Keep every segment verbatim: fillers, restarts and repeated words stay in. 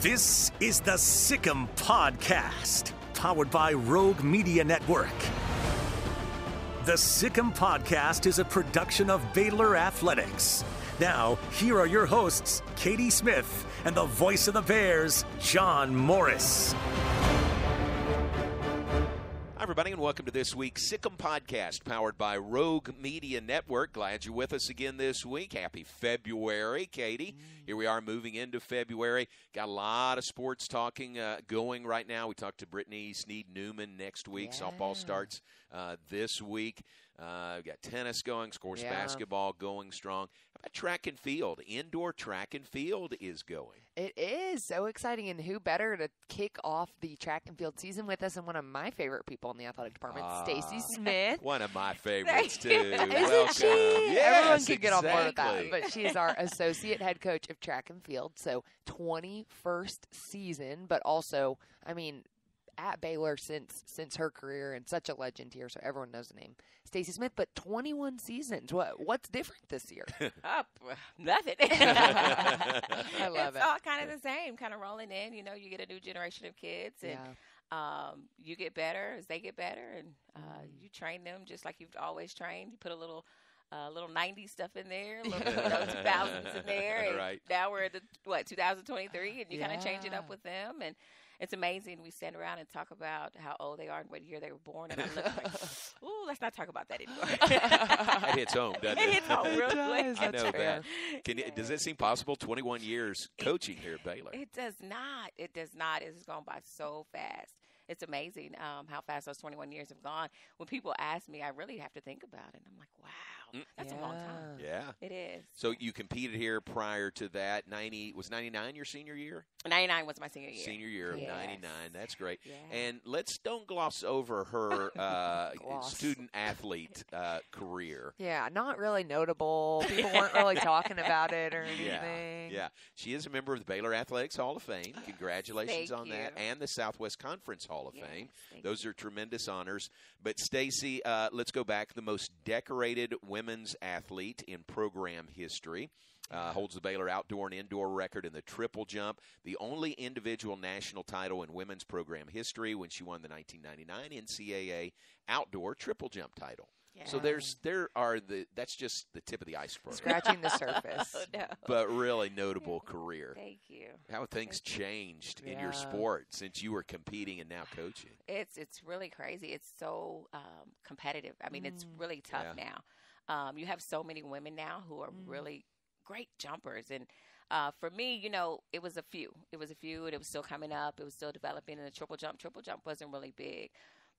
This is the Sic 'Em Podcast, powered by Rogue Media Network. The Sic 'Em Podcast is a production of Baylor Athletics. Now, here are your hosts, Katie Smith and the voice of the Bears, John Morris. Hi, everybody, and welcome to this week's Sic 'Em Podcast, powered by Rogue Media Network. Glad you're with us again this week. Happy February, Katie. Here we are moving into February. Got a lot of sports talking uh, going right now. We talked to Brittany Sneed Newman next week. Yeah. Softball starts uh, this week. Uh, we've got tennis going, of course, yeah. Basketball going strong. How about track and field? Indoor track and field is going. It is so exciting, and who better to kick off the track and field season with us than one of my favorite people in the athletic department, uh, Stacey Smith. One of my favorites, too. Isn't Welcome. She? Yes, everyone can exactly. get on board with that, but she is our associate head coach of track and field, so twenty-first season, but also, I mean, at Baylor since since her career, and such a legend here, so everyone knows the name Stacy Smith. But twenty-one seasons. What what's different this year? oh, nothing. I love it's it. It's all kind of the same, kind of rolling in. You know, you get a new generation of kids, and yeah. um, you get better as they get better, and uh, mm. you train them just like you've always trained. You put a little. Uh, little nineties stuff in there, little two thousands in there, and right. now we're at the, what, two thousand twenty-three, and you yeah. kind of change it up with them, and it's amazing. We stand around and talk about how old they are and what year they were born, and I look like, ooh, let's not talk about that anymore. It hits home, doesn't it? It hits home real quick. I know that. Can yeah. it, does it seem possible, twenty-one years coaching it, here at Baylor? It does not. It does not. It's gone by so fast. It's amazing um, how fast those twenty-one years have gone. When people ask me, I really have to think about it. I'm like, wow, that's yeah. a long time. Yeah. It is. So you competed here prior to that. ninety Was ninety-nine your senior year? ninety-nine was my senior year. Senior year yes. of ninety-nine. That's great. Yeah. And let's don't gloss over her uh, student-athlete uh, career. Yeah, not really notable. People weren't really talking about it or anything. Yeah. yeah. She is a member of the Baylor Athletics Hall of Fame. Congratulations Thank on you. That. And the Southwest Conference Hall Hall of yes, Fame. Those you. Are tremendous honors. But, Stacy, uh, let's go back. The most decorated women's athlete in program history. Uh, holds the Baylor outdoor and indoor record in the triple jump. The only individual national title in women's program history when she won the nineteen ninety-nine N C A A outdoor triple jump title. Yeah. So there's there are the that's just the tip of the iceberg. Scratching the surface. no, no. But really notable career. Thank you. How have things Thank changed you. In yeah. your sport since you were competing and now coaching? It's it's really crazy. It's so um, competitive. I mean, mm. it's really tough yeah. now. Um, you have so many women now who are mm. really great jumpers, and uh, for me, you know, it was a few. It was a few, and it was still coming up. It was still developing, and the triple jump, triple jump wasn't really big.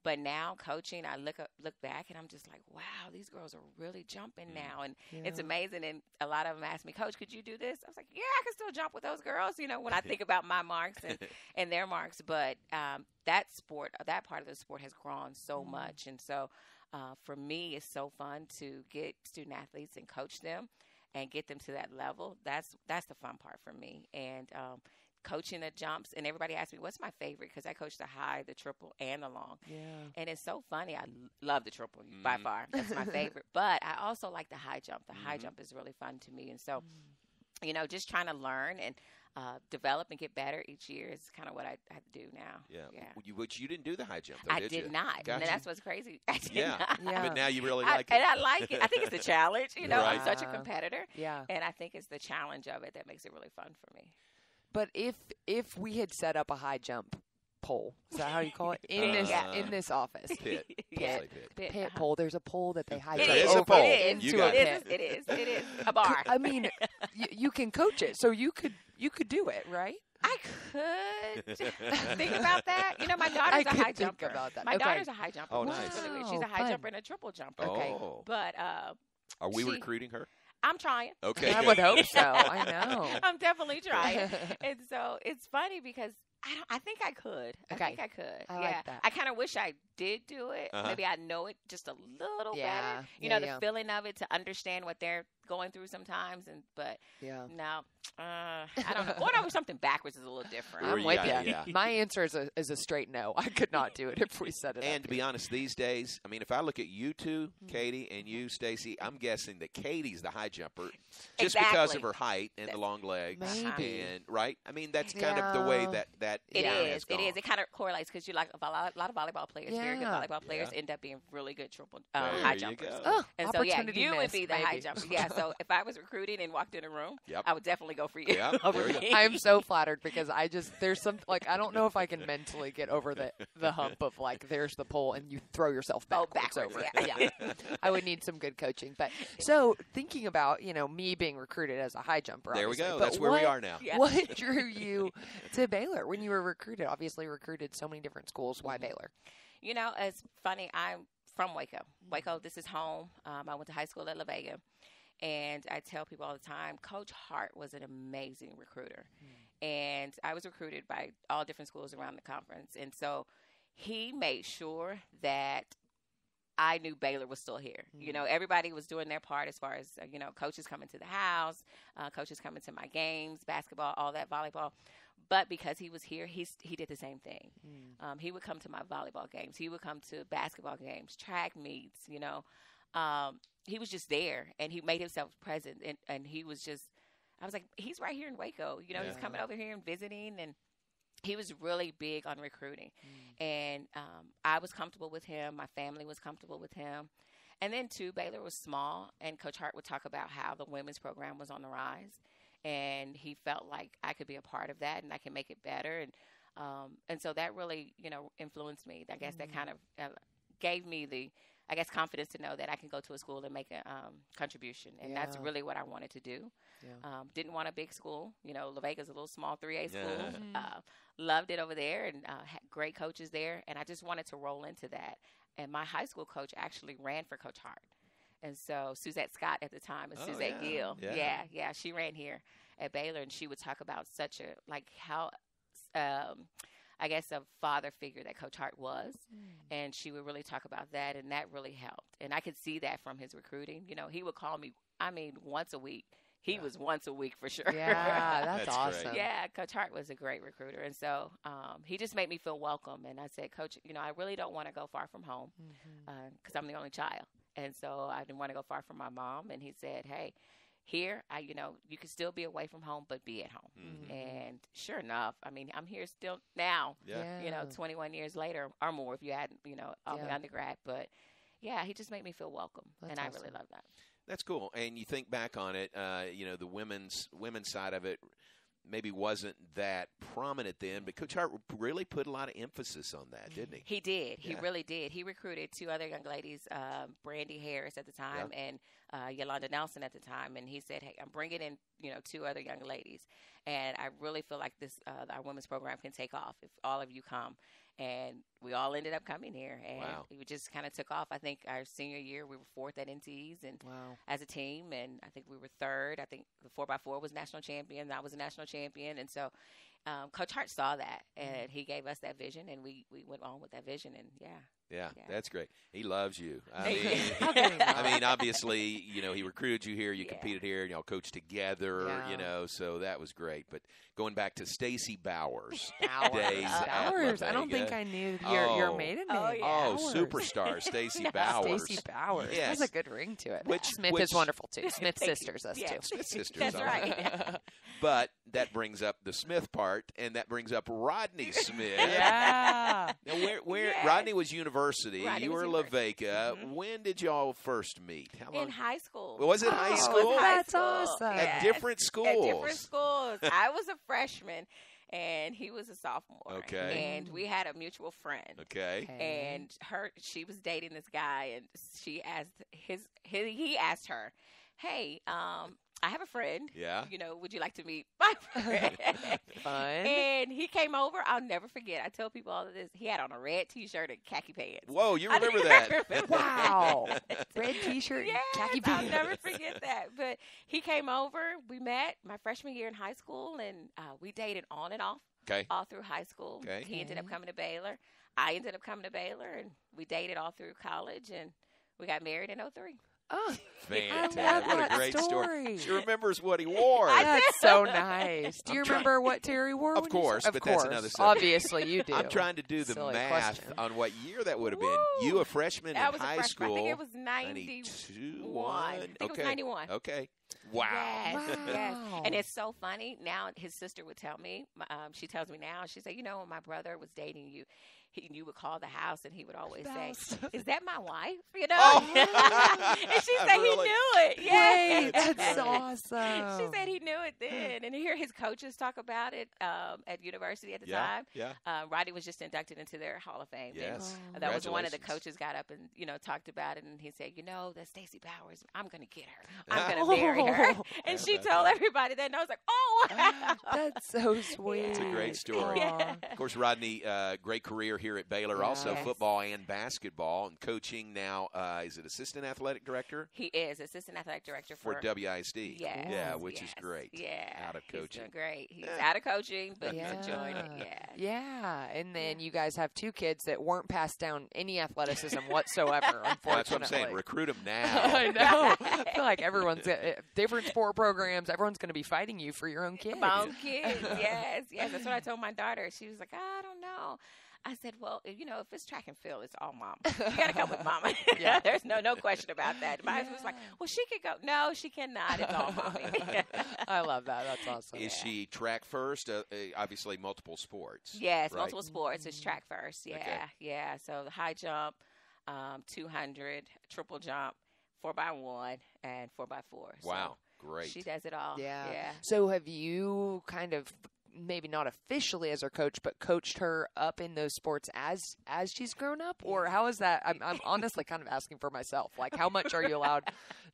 But now coaching, I look up, look back, and I'm just like, wow, these girls are really jumping now. And yeah. it's amazing. And a lot of them ask me, Coach, could you do this? I was like, yeah, I can still jump with those girls, you know, when I think about my marks and, and their marks. But um, that sport, that part of the sport has grown so mm-hmm. much. And so uh, for me, it's so fun to get student athletes and coach them and get them to that level. That's that's the fun part for me. And um coaching the jumps, and everybody asks me, what's my favorite? Because I coach the high, the triple, and the long. Yeah. And it's so funny. I love the triple mm-hmm. by far. That's my favorite. But I also like the high jump. The mm-hmm. high jump is really fun to me. And so, mm-hmm. you know, just trying to learn and uh, develop and get better each year is kind of what I, I do now. Yeah. yeah. Well, you, but you didn't do the high jump, though, I did, did not. Gotcha. And that's what's crazy. I did yeah. not. Yeah. But now you really I, like it. And I like it. I think it's a challenge. You know, right. I'm such a competitor. Yeah. And I think it's the challenge of it that makes it really fun for me. But if if we had set up a high jump pole, is that how you call it? In uh, this yeah. in this office. Pit. Pit. Pit. Pit. Pit pole. There's a pole that they high jump over a pole. Into a pit. It is. It is. It is. A bar. I mean, you, you can coach it. So you could you could do it, right? I could think about that. You know, my daughter's I a high jumper. About that. My okay. daughter's a high jumper. Oh, nice. She's, really She's a high Fun. Jumper and a triple jumper. Okay. Oh. But uh, are we she, recruiting her? I'm trying. Okay. I would hope so. I know. I'm definitely trying. And so it's funny because I don't, I think I could. Okay. I think I could. I yeah. like that. I kind of wish I did do it. Uh-huh. Maybe I know it just a little yeah. better. You yeah, know, the yeah. feeling of it, to understand what they're going through sometimes. And But yeah. no, uh, I don't know. Going over something backwards is a little different. I'm with yeah, you. Yeah. My answer is a, is a straight no. I could not do it if we said it. And to be honest, these days, I mean, if I look at you two, Katie, and you, Stacy, I'm guessing that Katie's the high jumper just exactly. because of her height and that, the long legs. Maybe. And, right? I mean, that's kind yeah. of the way that that. It yeah, is. It is. It kind of correlates because you like a lot, a lot of volleyball players. Yeah. Very good volleyball players yeah. end up being really good triple um, high jumpers. Oh, and so yeah, you would be the maybe. high jumper. Yeah. So if I was recruiting and walked in a room, yep. I would definitely go for you. Yep. I am so flattered because I just there's some like I don't know if I can mentally get over the the hump of like there's the pole and you throw yourself backwards, oh, backwards over. Yeah. yeah. I would need some good coaching. But so thinking about you know me being recruited as a high jumper. There we go. But that's where what, we are now. Yeah. What drew you to Baylor when you were recruited? Obviously recruited so many different schools. Why Baylor? You know, it's funny. I'm from Waco. Waco, this is home. Um, I went to high school at La Vega. And I tell people all the time, Coach Hart was an amazing recruiter. Mm. And I was recruited by all different schools around the conference. And so he made sure that I knew Baylor was still here. Mm-hmm. You know, everybody was doing their part as far as, uh, you know, coaches coming to the house, uh, coaches coming to my games, basketball, all that, volleyball. But because he was here, he's, he did the same thing. Mm. Um, he would come to my volleyball games. He would come to basketball games, track meets, you know. Um, he was just there, and he made himself present. And, and he was just – I was like, he's right here in Waco. You know, yeah. he's coming over here and visiting, and – he was really big on recruiting, mm. and um, I was comfortable with him. My family was comfortable with him. And then, too, Baylor was small, and Coach Hart would talk about how the women's program was on the rise, and he felt like I could be a part of that and I could make it better. And um, and so that really, you know, influenced me. I guess mm. that kind of uh, gave me the, I guess, confidence to know that I can go to a school and make a um, contribution, and yeah. that's really what I wanted to do. Yeah. Um, didn't want a big school. You know, La Vega's a little small three A school. Yeah. Mm-hmm. Uh, loved it over there, and uh, had great coaches there, and I just wanted to roll into that. And my high school coach actually ran for Coach Hart. And so Suzette Scott at the time, and oh, Suzette yeah. Gill. Yeah. yeah, yeah, she ran here at Baylor, and she would talk about such a, like how um, – I guess, a father figure that Coach Hart was, mm. and she would really talk about that, and that really helped. And I could see that from his recruiting. You know, he would call me, I mean, once a week. He yeah. was once a week for sure. Yeah, that's, that's awesome. Great. Yeah, Coach Hart was a great recruiter. And so um, he just made me feel welcome. And I said, Coach, you know, I really don't want to go far from home because mm-hmm. uh, I'm the only child. And so I didn't want to go far from my mom. And he said, hey, here, I, you know, you can still be away from home, but be at home. Mm-hmm. And sure enough, I mean, I'm here still now, yeah. you know, twenty-one years later or more if you had, you know, all yeah. the undergrad. But, yeah, he just made me feel welcome. That's and awesome. I really love that. That's cool. And you think back on it, uh, you know, the women's women's side of it maybe wasn't that prominent then, but Coach Hart really put a lot of emphasis on that, didn't he? He did. Yeah. He really did. He recruited two other young ladies, uh, Brandi Harris at the time yeah. and uh, Yolanda Nelson at the time, and he said, hey, I'm bringing in, you know, two other young ladies, and I really feel like this uh, our women's program can take off if all of you come. And we all ended up coming here, and wow. we just kind of took off. I think our senior year, we were fourth at N T Es and wow. as a team, and I think we were third. I think the four by four was national champion, and I was a national champion. And so um, Coach Hart saw that, and mm-hmm. he gave us that vision, and we, we went on with that vision, and yeah. Yeah, yeah, that's great. He loves you. I mean, I mean, obviously, you know, he recruited you here. You yeah. competed here. Y'all coached together, yeah. you know, so that was great. But going back to Stacy Bowers. Bowers. Days Bowers. I don't think I knew your, oh. your maiden name. Oh, yeah. oh superstar Stacy Bowers. Stacy Bowers. Yes. That's a good ring to it. Which, Smith which, is wonderful, too. Smith sisters, us, yeah. too. Smith sisters. That's right. Yeah. But that brings up the Smith part, and that brings up Rodney Smith. Yeah. Now, where, where yes. Rodney was university. Right, you were La Vega. Mm-hmm. When did y'all first meet? How long? In high school. Was it oh, high school? High That's school. Awesome. At yes. different schools. At different schools. I was a freshman, and he was a sophomore. Okay. And we had a mutual friend. Okay. okay. And her, she was dating this guy, and she asked his, his he asked her, "Hey, um, I have a friend. Yeah. You know, would you like to meet my friend?" Fun. And he came over. I'll never forget. I tell people all of this. He had on a red T-shirt and khaki pants. Whoa, you remember that? Remember wow. Red T-shirt yes, and khaki pants. I'll never forget that. But he came over. We met my freshman year in high school, and uh, we dated on and off. okay. all through high school. Okay. He ended up coming to Baylor. I ended up coming to Baylor, and we dated all through college, and we got married in oh three. Oh, fantastic. What a great story. story. She remembers what he wore. That's so nice. Do you I'm remember trying, what Terry wore? Of course, of but course. That's another subject. Obviously, you do. I'm trying to do the Silly math question. On what year that would have been. Woo. You, a freshman that in high freshman. school. I think it was ninety-one. I think okay. it was ninety-one. Okay. Wow. Yes, wow. Yes. And it's so funny. Now his sister would tell me, um, she tells me now, she said, you know, when my brother was dating you, He, you would call the house, and he would always Spouse. say, "Is that my wife?" You know, oh. and she said really? he knew it. Yeah, that's awesome. She said he knew it then, and to hear his coaches talk about it um, at university at the yeah, time. Yeah, uh, Rodney was just inducted into their Hall of Fame. Yes, wow. That was one of the coaches got up and you know talked about it, and he said, "You know, that's Stacy Bowers. I'm going to get her. I'm going to marry her." And she told everybody that, and I was like, "Oh, wow. That's so sweet. It's a great story." Yeah. Of course, Rodney, uh, great career here at Baylor, yes. also football and basketball, and coaching now. Uh, is it assistant athletic director? He is assistant athletic director for, for W I S D. Yes, yeah, which yes. is great. Yeah, out of coaching, he's doing great. He's out of coaching, but yeah. he's enjoying it. Yeah, yeah. And then you guys have two kids that weren't passed down any athleticism whatsoever. Unfortunately, that's what I'm saying. Recruit them now. I know. I feel like everyone's different sport programs. Everyone's going to be fighting you for your own kids. My own kids. Yes, yes. That's what I told my daughter. She was like, I don't know. I said, well, you know, if it's track and field, it's all mom. You got to come with mama. Yeah. There's no no question about that. My yeah. husband was like, well, she could go. No, she cannot. It's all mommy. I love that. That's awesome. Is yeah. she track first? Uh, obviously, multiple sports. Yes, right? multiple sports. It's track first. Yeah, okay. yeah. So the high jump, um, two hundred, triple jump, four by one, and four by four. Wow, so great. She does it all. Yeah. yeah. So have you kind of – maybe not officially as her coach, but coached her up in those sports as as she's grown up? Or how is that? I'm, I'm honestly kind of asking for myself. Like, how much are you allowed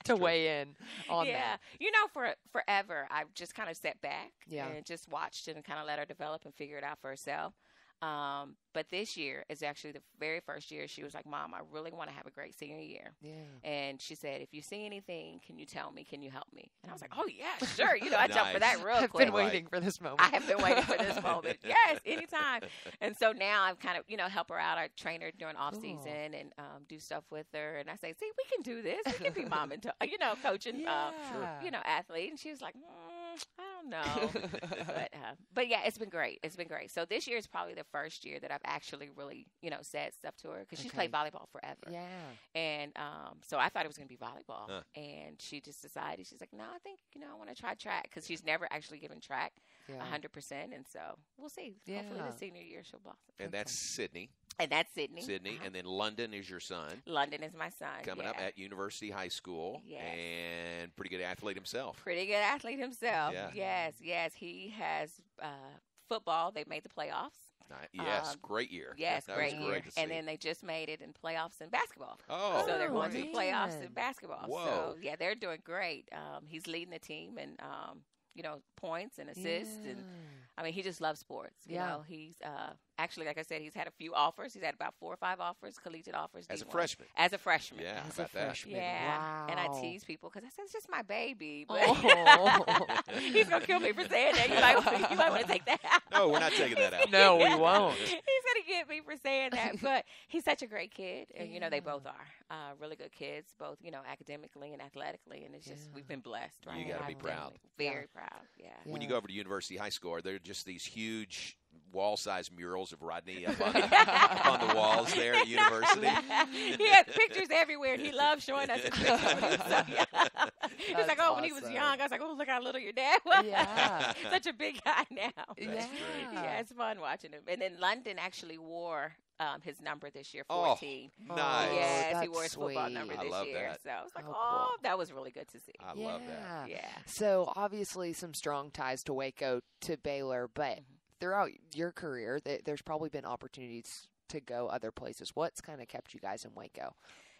to weigh in on yeah. that? Yeah, you know, for forever, I've just kind of sat back yeah. and just watched and kind of let her develop and figure it out for herself. Um, but this year is actually the very first year she was like, Mom, I really want to have a great senior year. Yeah. And she said, if you see anything, can you tell me? Can you help me? And I was like, oh, yeah, sure. You know, I nice. jumped for that real I've quick. I've been waiting right. for this moment. I have been waiting for this moment. Yes, anytime. And so now I've kind of, you know, help her out. I train her during off season and um, do stuff with her. And I say, see, we can do this. We can be mom and, t- you know, coaching, yeah. uh, sure. you know, athlete. And she was like, mm, I don't know. but, uh, but, yeah, it's been great. It's been great. So this year is probably the first year that I've actually really, you know, said stuff to her because okay. she's played volleyball forever. Yeah. And um, so I thought it was going to be volleyball. Huh. And she just decided, she's like, no, I think, you know, I want to try track because she's never actually given track yeah. one hundred percent. And so we'll see. Yeah. Hopefully the senior year she'll blossom. And okay. that's Sydney. And that's Sydney. Sydney. Uh-huh. And then London is your son. London is my son. Coming yeah. up at University High School. Yes. And pretty good athlete himself. Pretty good athlete himself. Yeah. Yes, yes. He has uh, football. They made the playoffs. Not, yes, um, great year. Yes, that great, was great year. To see. And then they just made it in playoffs in basketball. Oh, so they're going man. to the playoffs in basketball. Whoa. So yeah, they're doing great. Um, he's leading the team and um, you know points and assists, yeah. and I mean he just loves sports. You yeah. know he's uh, actually like I said he's had a few offers. He's had about four or five offers, collegiate offers. As D one. a freshman. As a freshman. Yeah, as about a freshman. That. Yeah. Wow. And I tease people because I said it's just my baby, but oh. he's gonna kill me for saying that. You might you might want to take that out. No, we're not taking that out. No, we won't. He's gonna get me for saying that, but he's such a great kid, and yeah. you know they both are uh, really good kids, both you know academically and athletically, and it's yeah. just we've been blessed. Right? You got to be proud. Very yeah. proud. Yeah. yeah. When you go over to University High School, are there just these huge wall-sized murals of Rodney up on, the, up on the walls there at university? He had pictures everywhere. He loved showing us. He's like, oh, awesome. When he was young, I was like, oh, look how little your dad was. Yeah. Such a big guy now. Yeah. yeah, it's fun watching him. And then London actually wore um, his number this year, fourteen. Oh, nice. Yes, that's he wore his sweet. football number this I love year. That. So I was like, oh, oh cool. that was really good to see. I yeah. love that. Yeah. So obviously some strong ties to Waco, to Baylor, but mm-hmm. throughout your career, th- there's probably been opportunities to go other places. What's kind of kept you guys in Waco?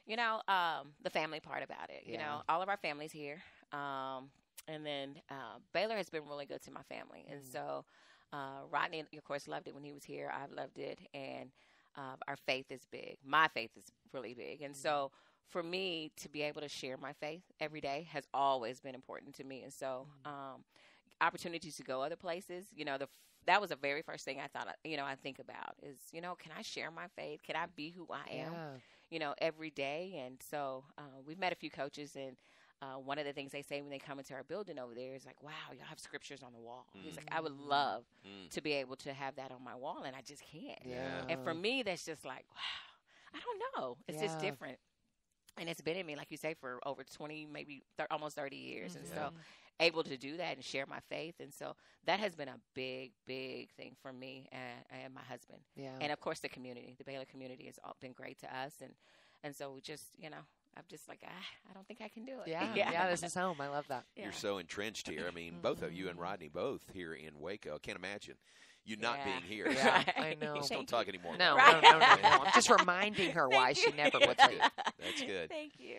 You know, um, the family part about it. Yeah. You know, all of our family's here. Um, and then uh, Baylor has been really good to my family. Mm. And so uh, Rodney, of course, loved it when he was here. I loved it. And uh, our faith is big. My faith is really big. And mm. so for me to be able to share my faith every day has always been important to me. And so um, – opportunities to go other places, you know, the that was the very first thing I thought, you know, I think about is, you know, can I share my faith? Can I be who I am, yeah. you know, every day? And so uh, we've met a few coaches, and uh, one of the things they say when they come into our building over there is like, wow, y'all have scriptures on the wall. Mm. He's like, I would love mm. to be able to have that on my wall, and I just can't. Yeah. And for me, that's just like, wow, I don't know. It's yeah. just different. And it's been in me, like you say, for over twenty, maybe th- almost thirty years. Mm-hmm. And so able to do that and share my faith. And so that has been a big, big thing for me and, and my husband. Yeah. And, of course, the community. The Baylor community has all been great to us. And, and so we just, you know, I'm just like, ah, I don't think I can do it. Yeah, yeah. yeah this is home. I love that. Yeah. You're so entrenched here. I mean, mm-hmm. both of you and Rodney both here in Waco. I can't imagine. You not yeah. being here. Yeah, I know. Just don't talk anymore. No, right. no, no, no, no. I'm just reminding her why she never would leave. That's good. Thank you.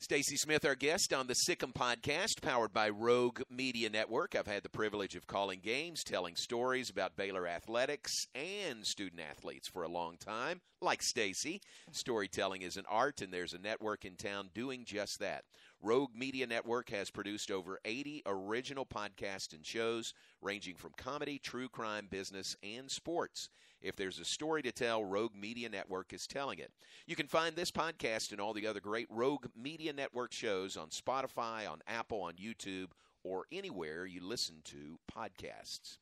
Stacey Smith, our guest on the Sic 'Em Podcast, powered by Rogue Media Network. I've had the privilege of calling games, telling stories about Baylor athletics and student athletes for a long time. Like Stacey, storytelling is an art, and there's a network in town doing just that. Rogue Media Network has produced over eighty original podcasts and shows ranging from comedy, true crime, business, and sports. If there's a story to tell, Rogue Media Network is telling it. You can find this podcast and all the other great Rogue Media Network shows on Spotify, on Apple, on YouTube, or anywhere you listen to podcasts.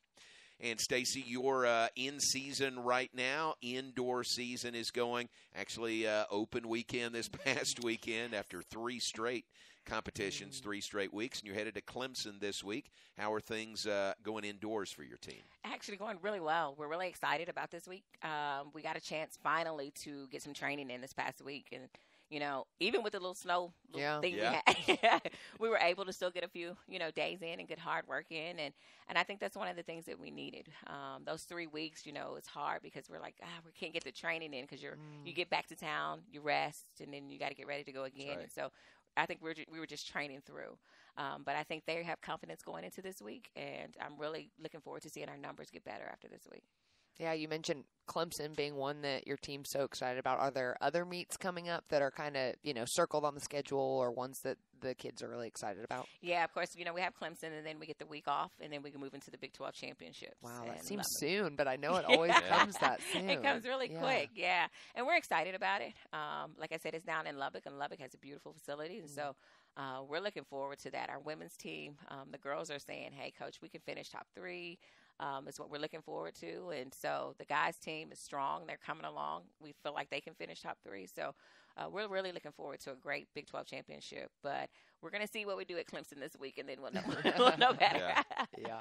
And, Stacey, you're uh, in season right now. Indoor season is going. Actually, uh, open weekend this past weekend after three straight competitions, three straight weeks, and you're headed to Clemson this week. How are things uh, going indoors for your team? Actually going really well. We're really excited about this week. Um, we got a chance finally to get some training in this past week, and you know, even with the little snow little yeah. thing yeah. we had, we were able to still get a few, you know, days in and get hard work in. And, and I think that's one of the things that we needed. Um, those three weeks, you know, it's hard because we're like, ah, we can't get the training in because you're mm. you get back to town, you rest, and then you got to get ready to go again. Right. And so I think we're ju- we were just training through. Um, but I think they have confidence going into this week, and I'm really looking forward to seeing our numbers get better after this week. Yeah, you mentioned Clemson being one that your team's so excited about. Are there other meets coming up that are kind of, you know, circled on the schedule or ones that the kids are really excited about? Yeah, of course, you know, we have Clemson, and then we get the week off, and then we can move into the Big Twelve championships. Wow, that seems soon, but I know it always yeah. comes that soon. It comes really yeah. quick, yeah. And we're excited about it. Um, like I said, it's down in Lubbock, and Lubbock has a beautiful facility, and mm-hmm. so uh, we're looking forward to that. Our women's team, um, the girls are saying, hey, Coach, we can finish top three. Um, is what we're looking forward to. And so the guys' team is strong. They're coming along. We feel like they can finish top three. So uh, we're really looking forward to a great Big twelve championship. But we're going to see what we do at Clemson this week, and then we'll know, we'll know better. Yeah. yeah.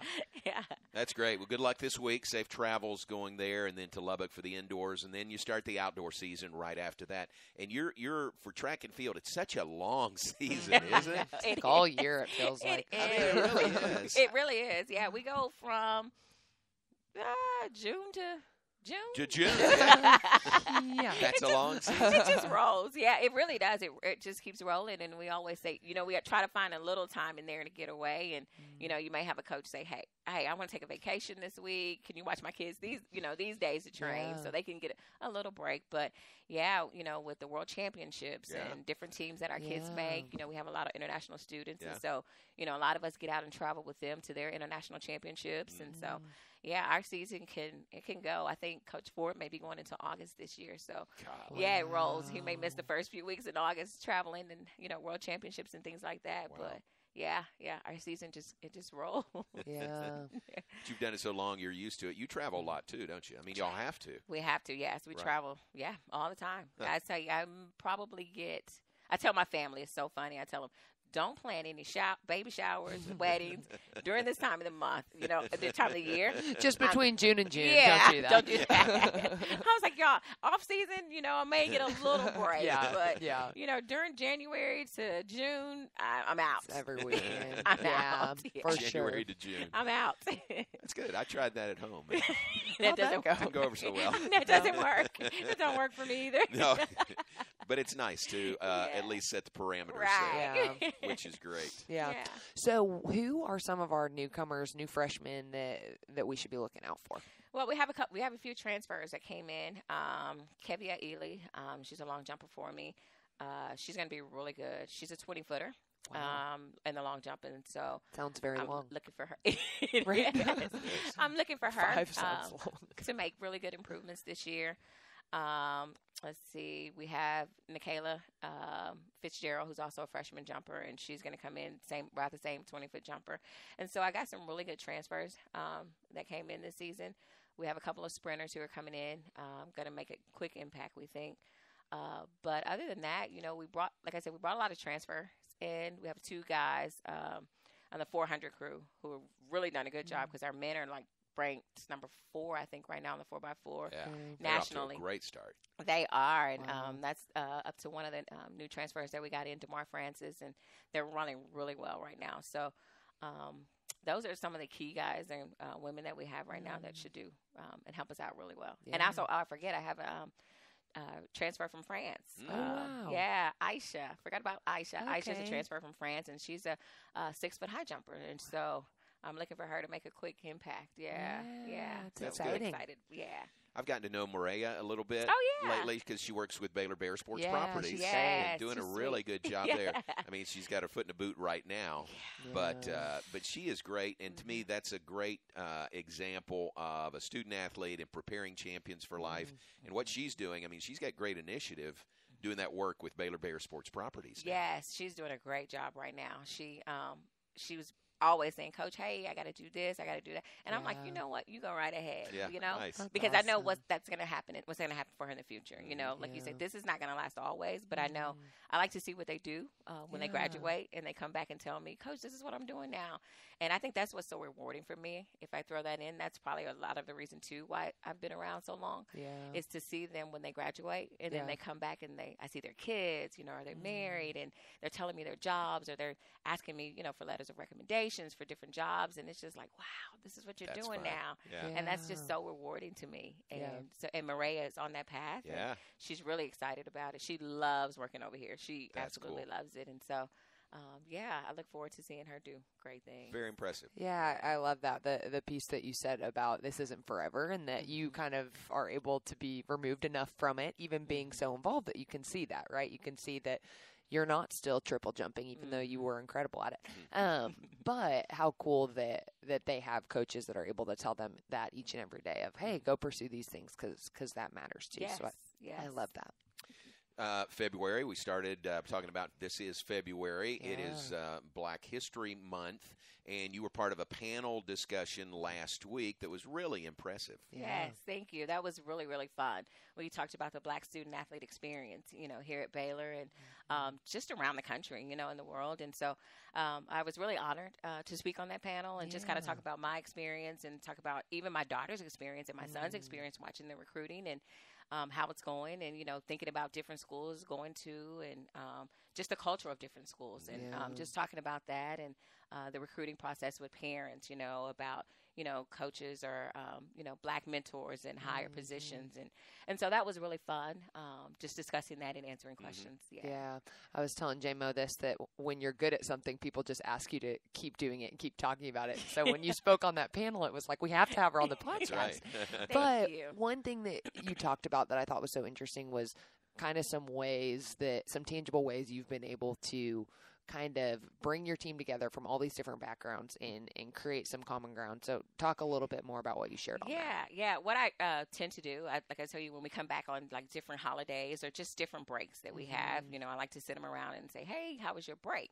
yeah. That's great. Well, good luck this week. Safe travels going there, and then to Lubbock for the indoors. And then you start the outdoor season right after that. And you're you're for track and field, it's such a long season, isn't it? It's like all year it feels it like. Is. I mean, it really is. It really is. Yeah, we go from – Uh, June to June. To June. Yeah. yeah. That's just a long season. It just rolls. Yeah, it really does. It it just keeps rolling. And we always say, you know, we try to find a little time in there to get away. And, mm. you know, you may have a coach say, hey, hey, I want to take a vacation this week. Can you watch my kids these, you know, these days to train yeah. so they can get a, a little break. But, yeah, you know, with the World Championships yeah. and different teams that our yeah. kids make, you know, we have a lot of international students. Yeah. And so, you know, a lot of us get out and travel with them to their international championships. Mm. And so, yeah, our season can it can go. I think Coach Ford may be going into August this year. So, God. yeah, it rolls. He may miss the first few weeks in August traveling and, you know, World Championships and things like that. Wow. But, yeah, yeah, our season just it just rolls. Yeah. But you've done it so long, you're used to it. You travel a lot, too, don't you? I mean, y'all have to. We have to, yes. We right. travel, yeah, all the time. Huh. I tell you, I probably get – I tell my family, it's so funny. I tell them, don't plan any show- baby showers, weddings during this time of the month, you know, this time of the year. Just between I'm, June and June. Yeah, don't do that. Don't do that. I was like, y'all, off season, you know, I may get a little break. Yeah, but, yeah. you know, during January to June, I, I'm out. It's every weekend. I'm yeah, out. Yeah. For January sure. to June. I'm out. That's good. I tried that at home. that How'd doesn't that go? go over so well. That doesn't work. It don't work for me either. No. But it's nice to uh, yeah. at least set the parameters, right. so, yeah. which is great. Yeah. yeah. So who are some of our newcomers, new freshmen that that we should be looking out for? Well, we have a couple, we have a few transfers that came in. Um, Kevya Ely, um, she's a long jumper for me. Uh, she's going to be really good. She's a twenty-footer. wow. um, in the long jump. And so sounds very I'm long. Looking for her. I'm looking for her um, to make really good improvements this year. Um, let's see. We have Nikayla um, Fitzgerald, who's also a freshman jumper, and she's going to come in same about the same twenty-foot jumper. And so I got some really good transfers um, that came in this season. We have a couple of sprinters who are coming in, um, going to make a quick impact, we think. Uh, but other than that, you know, we brought, like I said, we brought a lot of transfers in. We have two guys um, on the four hundred crew who have really done a good mm-hmm. job, because our men are like ranked number four, I think, right now on the four by four yeah. mm-hmm. nationally. They're off to a great start. They are, and wow. um, that's uh, up to one of the um, new transfers that we got in, DeMar Francis, and they're running really well right now. So um, those are some of the key guys and uh, women that we have right mm-hmm. now that should do um, and help us out really well. Yeah. And also, I forget, I have um, Uh, transfer from France. Oh, uh, wow. Yeah, Aisha. Forgot about Aisha. Okay. Aisha's a transfer from France, and she's a, a six-foot high jumper. And so I'm looking for her to make a quick impact. Yeah, yeah. yeah. That's exciting. Really excited. Yeah. I've gotten to know Maria a little bit oh, yeah. lately, because she works with Baylor Bear Sports yeah, Properties. Yeah, and doing a really sweet. good job yeah. there. I mean, she's got her foot in the boot right now. Yeah. But uh, but she is great, and to me, that's a great uh, example of a student athlete and preparing champions for life. Mm-hmm. And what she's doing, I mean, she's got great initiative doing that work with Baylor Bear Sports Properties. Now. Yes, she's doing a great job right now. She um, she was always saying, Coach, hey, I got to do this, I got to do that. And yeah. I'm like, you know what? You go right ahead, yeah. you know, nice. because awesome. I know what that's going to happen, what's going to happen for her in the future. You know, like yeah. you said, this is not going to last always, but mm-hmm. I know I like to see what they do uh, when yeah. they graduate, and they come back and tell me, Coach, this is what I'm doing now. And I think that's what's so rewarding for me. If I throw that in, that's probably a lot of the reason, too, why I've been around so long yeah. is to see them when they graduate, and yeah. then they come back and they I see their kids, you know, or they're mm-hmm. married, and they're telling me their jobs, or they're asking me, you know, for letters of recommendation for different jobs, and it's just like, wow, this is what you're that's doing fun. now yeah. Yeah. And that's just so rewarding to me. And yeah. so and Maria is on that path. Yeah, she's really excited about it. She loves working over here. She that's absolutely cool. loves it. And so um yeah I look forward to seeing her do great things. Very impressive. Yeah, I love that the the piece that you said about this isn't forever, and that you kind of are able to be removed enough from it, even being so involved, that you can see that, right? You can see that you're not still triple jumping, even mm-hmm. though you were incredible at it. Um, but how cool that, that they have coaches that are able to tell them that each and every day of, hey, go pursue these things, because because that matters to you. Yes, so I, yes. I love that. Uh, February, we started uh, talking about this is February. Yeah. It is uh, Black History Month, and you were part of a panel discussion last week that was really impressive. Yeah. Yes, thank you. That was really, really fun. We talked about the Black student-athlete experience, you know, here at Baylor and um, just around the country, you know, in the world. And so um, I was really honored uh, to speak on that panel and yeah. just kind of talk about my experience and talk about even my daughter's experience and my mm. son's experience watching the recruiting and Um, how it's going, and, you know, thinking about different schools going to, and um, just the culture of different schools, and yeah. um, just talking about that, and uh, the recruiting process with parents, you know, about, you know, coaches or, um, you know, Black mentors in higher mm-hmm. positions. And, and so that was really fun, um, just discussing that and answering mm-hmm. questions. Yeah. yeah. I was telling J-Mo this, that when you're good at something, people just ask you to keep doing it and keep talking about it. So when you spoke on that panel, it was like, we have to have her on the podcast. Right. But one thing that you talked about that I thought was so interesting was kind of some ways that some tangible ways you've been able to kind of bring your team together from all these different backgrounds and, and create some common ground. So talk a little bit more about what you shared on yeah, that. Yeah. What I uh, tend to do, I, like I tell you, when we come back on like different holidays or just different breaks that we mm-hmm. have, you know, I like to sit them around and say, hey, how was your break?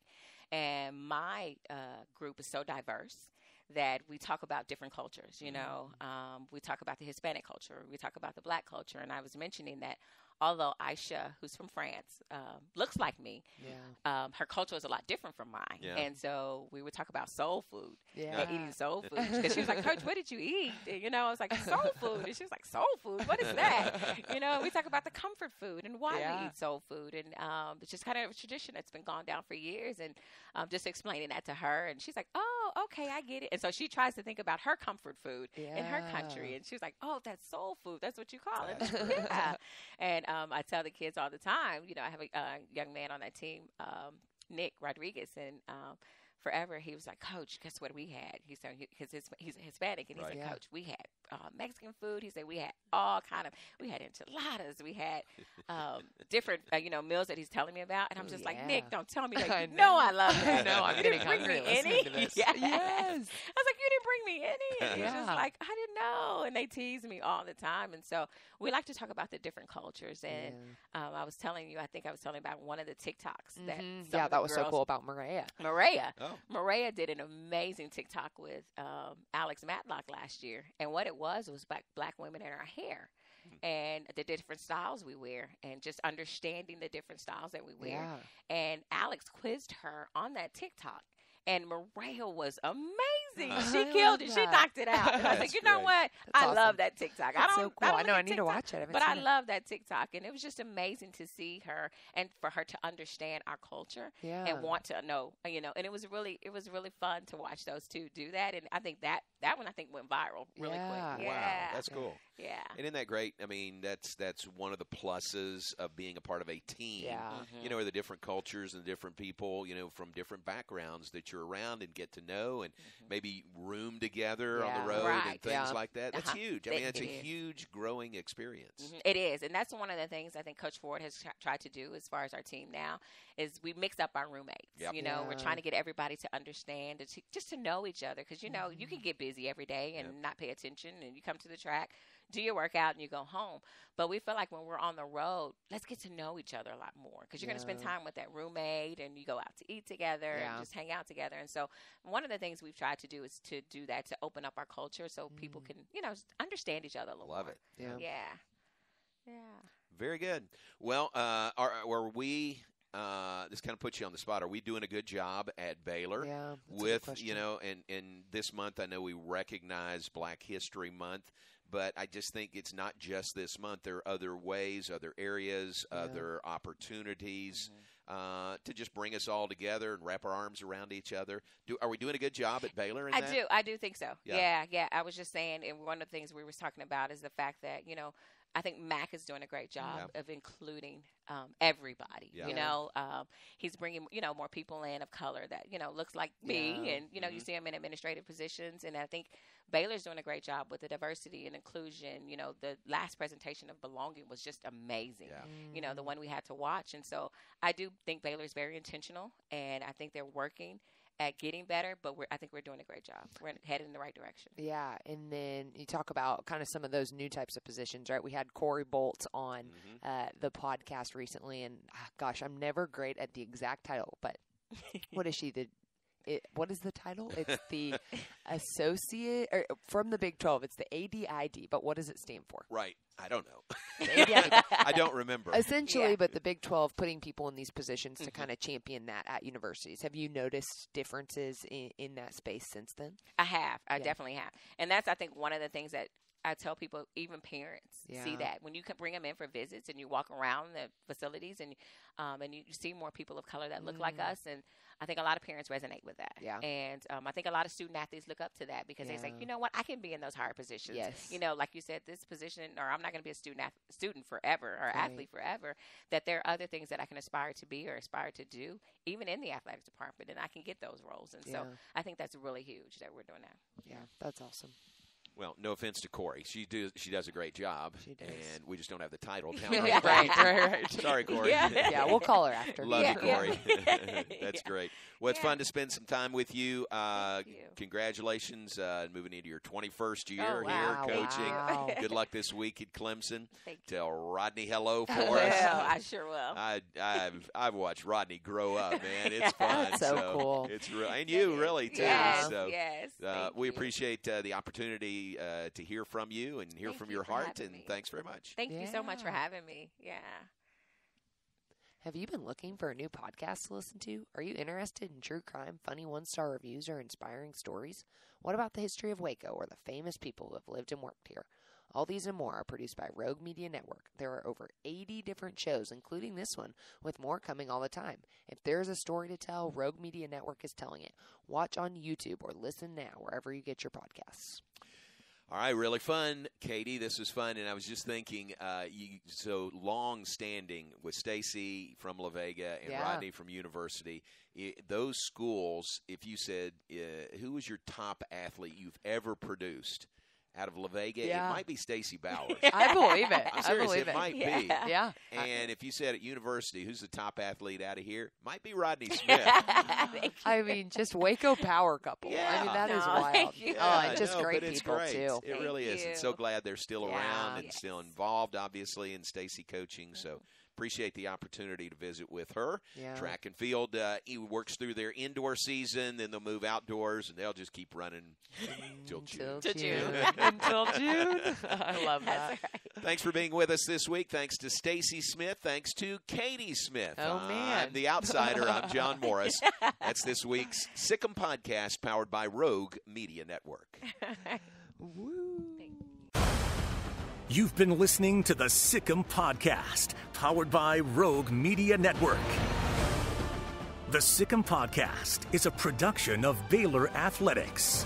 And my uh, group is so diverse that we talk about different cultures, you know. Um, we talk about the Hispanic culture. We talk about the Black culture. And I was mentioning that although Aisha, who's from France, um, looks like me, yeah. um, her culture is a lot different from mine. Yeah. And so we would talk about soul food yeah. and eating soul food. Because she was like, Coach, what did you eat? And, you know, I was like, soul food. And she was like, soul food? What is that? You know, we talk about the comfort food and why yeah. we eat soul food. And um, it's just kind of a tradition that's been gone down for years. And um, just explaining that to her. And she's like, oh, okay, I get it. And so she tries to think about her comfort food yeah. in her country. And she was like, oh, that's soul food. That's what you call it. yeah. And Um, I tell the kids all the time, you know, I have a uh, young man on that team, um, Nick Rodriguez, and um, forever he was like, Coach, guess what we had? He said, because he's Hispanic, and he's right. like, Coach, we had uh, Mexican food. He said we had all kind of, we had enchiladas, we had um, different, uh, you know, meals that he's telling me about. And I'm just yeah. like, Nick, don't tell me that. I you know. know I love that. I know. I'm you getting didn't hungry. Bring me any? To this. Yes. yes. I was like, you didn't bring me any. And yeah. he's just like, I didn't know. And they tease me all the time. And so we like to talk about the different cultures. And yeah. um, I was telling you, I think I was telling about one of the TikToks. Mm-hmm. that Yeah, that was so cool about Maria. Maria. Oh. Maria did an amazing TikTok with um, Alex Matlock last year. And what it was, was black, black women in our hair and the different styles we wear and just understanding the different styles that we wear. Yeah. And Alex quizzed her on that TikTok. And Maria was amazing. Uh, she I killed it. That. She knocked it out. And I was like, you great. know what? That's I awesome. love that TikTok. That's I don't. So cool. I, don't I know. I need TikTok, to watch it. I but I it. love that TikTok, and it was just amazing to see her and for her to understand our culture yeah. and want to know, you know. And it was really, it was really fun to watch those two do that. And I think that that one I think went viral really yeah. quick. Yeah. Wow, that's cool. Yeah. And isn't that great? I mean, that's that's one of the pluses of being a part of a team. Yeah. Mm-hmm. You know, are the different cultures and the different people, you know, from different backgrounds that you're around and get to know and mm-hmm. maybe room together yeah, on the road right, and things yeah. like that. That's uh-huh. huge. I mean, that's it a is. huge growing experience. Mm-hmm. It is. And that's one of the things I think Coach Ford has tra- tried to do as far as our team now is we mix up our roommates. Yep. You know, yeah. we're trying to get everybody to understand, to, just to know each other because, you know, mm-hmm. you can get busy every day and yep. not pay attention and you come to the track, do your workout, and you go home. But we feel like when we're on the road, let's get to know each other a lot more because you're yeah. going to spend time with that roommate and you go out to eat together yeah. and just hang out together. And so one of the things we've tried to do is to do that, to open up our culture so mm. people can, you know, understand each other a little Love more. Love it. Yeah. Yeah. Yeah. Very good. Well, uh, are, are we – Uh, this kind of puts you on the spot. Are we doing a good job at Baylor yeah, with, you know, and, and this month I know we recognize Black History Month, but I just think it's not just this month. There are other ways, other areas, yeah. other opportunities mm-hmm. uh, to just bring us all together and wrap our arms around each other. Do Are we doing a good job at Baylor in I that? do. I do think so. Yeah. yeah, yeah. I was just saying, and one of the things we were talking about is the fact that, you know, I think Mac is doing a great job yeah. of including um, everybody, yeah. you know. Um, he's bringing, you know, more people in of color that, you know, looks like me. Yeah. And, you know, mm-hmm. you see them in administrative positions. And I think Baylor's doing a great job with the diversity and inclusion. You know, the last presentation of Belonging was just amazing, yeah. mm-hmm. you know, the one we had to watch. And so I do think Baylor's very intentional, and I think they're working at getting better, but we're, I think we're doing a great job. We're headed in the right direction. Yeah, and then you talk about kind of some of those new types of positions, right? We had Corey Boltz on mm-hmm. uh, the podcast recently, and oh, gosh, I'm never great at the exact title, but what is she, the It, what is the title? It's the associate or from the Big Twelve. It's the A D I D, but what does it stand for? Right. I don't know. I don't remember. Essentially, yeah. but the Big Twelve putting people in these positions to mm-hmm. kind of champion that at universities. Have you noticed differences in, in that space since then? I have. I yeah. definitely have. And that's, I think, one of the things that I tell people, even parents yeah. see that when you can bring them in for visits and you walk around the facilities and um, and you see more people of color that look mm. like us. And I think a lot of parents resonate with that. Yeah. And um, I think a lot of student athletes look up to that because yeah. they say, you know what, I can be in those higher positions. Yes. You know, like you said, this position, or I'm not going to be a student ath- student forever or right. athlete forever, that there are other things that I can aspire to be or aspire to do, even in the athletic department, and I can get those roles. And yeah. so I think that's really huge that we're doing that. Yeah, that's awesome. Well, no offense to Corey. She do, she does a great job, she does. and we just don't have the title. yeah, right, right, right. Sorry, Corey. Yeah. yeah, we'll call her after. Love yeah, you, Corey. Yeah. That's yeah. great. Well, it's yeah. fun to spend some time with you. Uh, you. Congratulations uh, moving into your twenty-first year oh, wow, here coaching. Wow. Good luck this week at Clemson. Thank Tell Rodney hello for well, us. I sure will. I, I've, I've watched Rodney grow up, man. It's fun. That's so, so cool. It's re- and you really too. Yes, so, yes. Uh, we appreciate uh, the opportunity. Uh, to hear from you and hear Thank from you your heart, and me. thanks very much. Thank yeah. you so much for having me. Yeah. Have you been looking for a new podcast to listen to? Are you interested in true crime, funny one-star reviews, or inspiring stories? What about the history of Waco or the famous people who have lived and worked here? All these and more are produced by Rogue Media Network. There are over eighty different shows, including this one, with more coming all the time. If there is a story to tell, Rogue Media Network is telling it. Watch on YouTube or listen now wherever you get your podcasts. All right, really fun, Katie. This was fun, and I was just thinking, uh, you so long-standing with Stacey from La Vega and yeah. Rodney from University. It, those schools, if you said, uh, who was your top athlete you've ever produced out of La Vega. Yeah. It might be Stacy Bowers. I believe it. I'm serious, I believe it. It might yeah. be. Yeah. And I, if you said at university, who's the top athlete out of here? Might be Rodney Smith. I mean, just Waco power couple. Yeah. I mean, that no, is wild. Yeah, oh, just no, great people, great. too. It thank really is. And so glad they're still yeah. around and yes. still involved, obviously, in Stacy coaching. Mm-hmm. So appreciate the opportunity to visit with her. Yeah. Track and field, uh, he works through their indoor season, then they'll move outdoors, and they'll just keep running until June. Until June. Until June. I love that. Right. Thanks for being with us this week. Thanks to Stacey Smith. Thanks to Katie Smith. Oh, uh, man. I'm the outsider. I'm John Morris. That's this week's Sic 'Em Podcast, powered by Rogue Media Network. Woo. You've been listening to the Sic 'Em Podcast, powered by Rogue Media Network. The Sic 'Em Podcast is a production of Baylor Athletics.